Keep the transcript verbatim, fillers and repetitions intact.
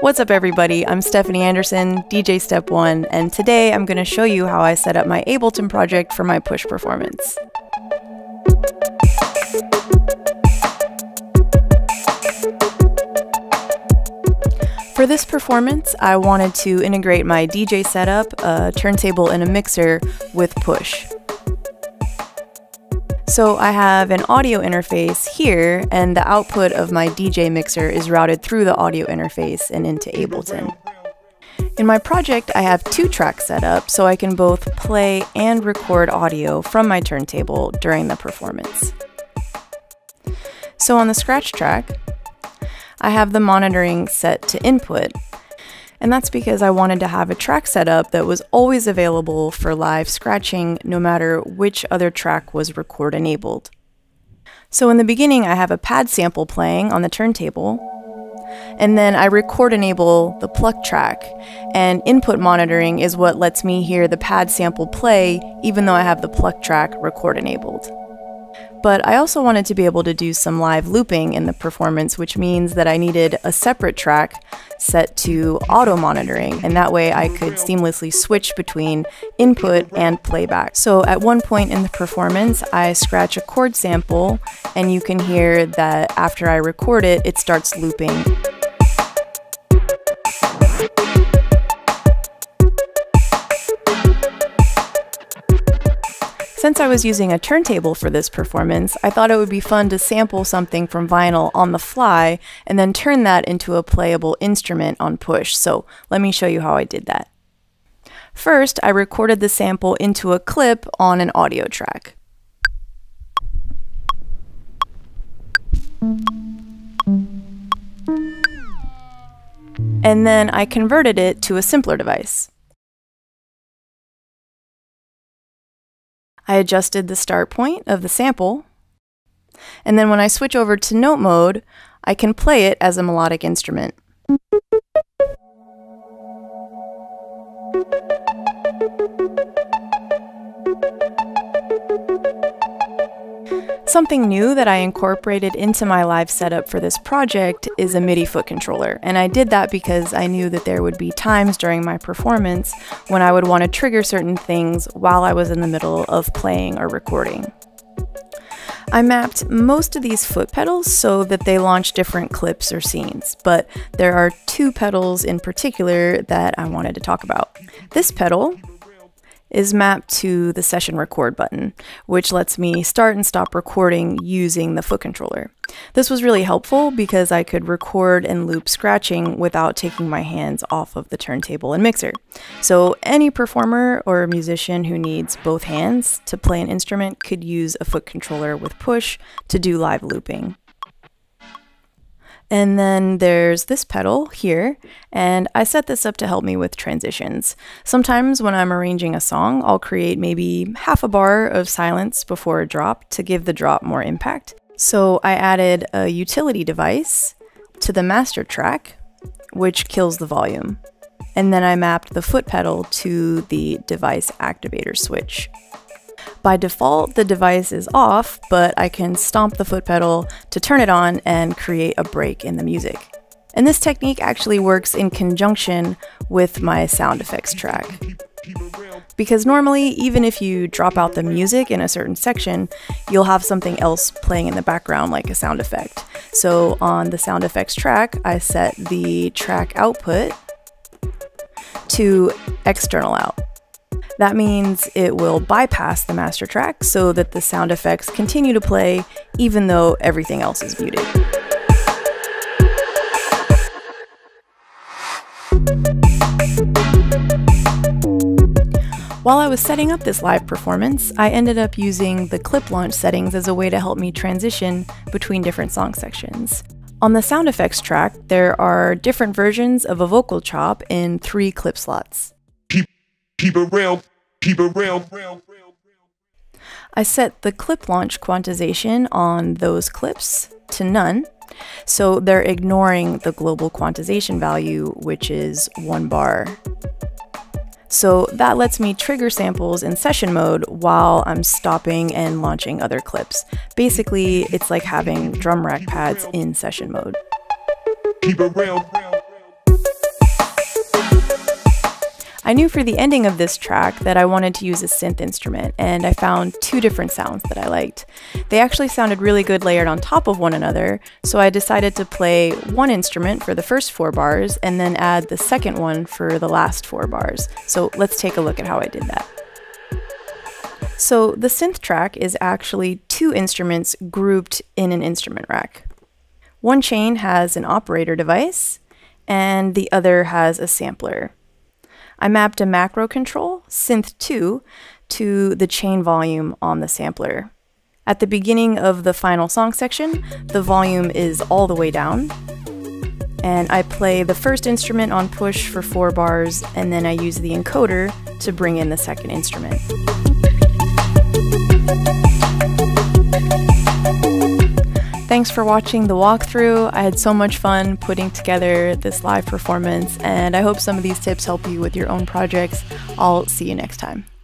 What's up everybody, I'm Stephanie Anderson, D J Step One, and today I'm going to show you how I set up my Ableton project for my Push performance. For this performance, I wanted to integrate my D J setup, a turntable and a mixer with Push. So I have an audio interface here, and the output of my D J mixer is routed through the audio interface and into Ableton. In my project, I have two tracks set up so I can both play and record audio from my turntable during the performance. So on the scratch track, I have the monitoring set to input, and that's because I wanted to have a track setup that was always available for live scratching, no matter which other track was record enabled. So in the beginning, I have a pad sample playing on the turntable, and then I record enable the pluck track, and input monitoring is what lets me hear the pad sample play, even though I have the pluck track record enabled. But I also wanted to be able to do some live looping in the performance, which means that I needed a separate track set to auto monitoring, and that way I could seamlessly switch between input and playback. So at one point in the performance, I scratch a chord sample, and you can hear that after I record it, it starts looping. Since I was using a turntable for this performance, I thought it would be fun to sample something from vinyl on the fly and then turn that into a playable instrument on Push, so let me show you how I did that. First, I recorded the sample into a clip on an audio track. And then I converted it to a Simpler device. I adjusted the start point of the sample, and then when I switch over to note mode, I can play it as a melodic instrument. Something new that I incorporated into my live setup for this project is a MIDI foot controller, and I did that because I knew that there would be times during my performance when I would want to trigger certain things while I was in the middle of playing or recording. I mapped most of these foot pedals so that they launch different clips or scenes, but there are two pedals in particular that I wanted to talk about. This pedal is mapped to the session record button, which lets me start and stop recording using the foot controller. This was really helpful because I could record and loop scratching without taking my hands off of the turntable and mixer. So any performer or musician who needs both hands to play an instrument could use a foot controller with Push to do live looping. And then there's this pedal here, and I set this up to help me with transitions. Sometimes when I'm arranging a song, I'll create maybe half a bar of silence before a drop to give the drop more impact. So I added a utility device to the master track, which kills the volume. And then I mapped the foot pedal to the device activator switch. By default, the device is off, but I can stomp the foot pedal to turn it on and create a break in the music. And this technique actually works in conjunction with my sound effects track. Because normally, even if you drop out the music in a certain section, you'll have something else playing in the background like a sound effect. So on the sound effects track, I set the track output to external out. That means it will bypass the master track so that the sound effects continue to play even though everything else is muted. While I was setting up this live performance, I ended up using the clip launch settings as a way to help me transition between different song sections. On the sound effects track, there are different versions of a vocal chop in three clip slots. Keep it real, keep it real. I set the clip launch quantization on those clips to none, so they're ignoring the global quantization value, which is one bar. So that lets me trigger samples in session mode while I'm stopping and launching other clips. Basically, it's like having drum rack pads in session mode. Keep it real. I knew for the ending of this track that I wanted to use a synth instrument, and I found two different sounds that I liked. They actually sounded really good layered on top of one another, so I decided to play one instrument for the first four bars and then add the second one for the last four bars. So let's take a look at how I did that. So the synth track is actually two instruments grouped in an instrument rack. One chain has an operator device, and the other has a sampler. I mapped a macro control, synth two, to the chain volume on the sampler. At the beginning of the final song section, the volume is all the way down, and I play the first instrument on push for four bars, and then I use the encoder to bring in the second instrument. Thanks for watching the walkthrough. I had so much fun putting together this live performance, and I hope some of these tips help you with your own projects. I'll see you next time.